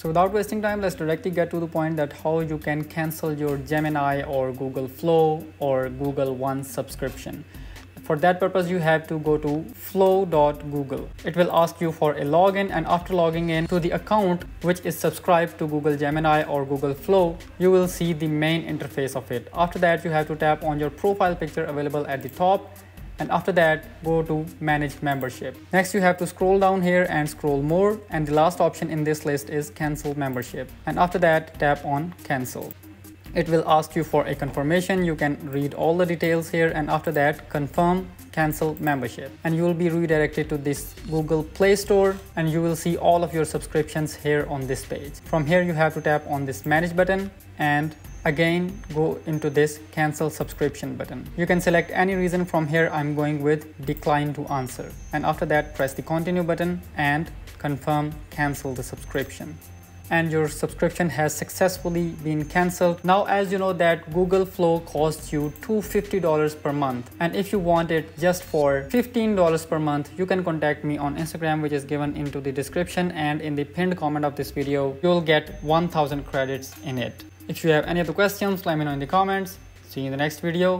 So without wasting time, let's directly get to the point that how you can cancel your Gemini or Google Flow or Google One subscription. For that purpose, you have to go to flow.google. It will ask you for a login, and after logging in to the account which is subscribed to Google Gemini or Google Flow, you will see the main interface of it. After that, you have to tap on your profile picture available at the top, and after that go to manage membership. Next, you have to scroll down here and scroll more, and the last option in this list is cancel membership, and after that tap on cancel. It will ask you for a confirmation. You can read all the details here, and after that confirm cancel membership, and you will be redirected to this Google Play Store, and you will see all of your subscriptions here on this page. From here, you have to tap on this manage button, and again go into this cancel subscription button. You can select any reason. From here, I'm going with decline to answer, and after that press the continue button and confirm cancel the subscription, and your subscription has successfully been cancelled. Now, as you know that Google Flow costs you $250 per month, and if you want it just for $15 per month, you can contact me on Instagram, which is given into the description, and in the pinned comment of this video you'll get 1000 credits in it. If you have any other questions, let me know in the comments. See you in the next video.